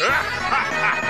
Ha ha ha!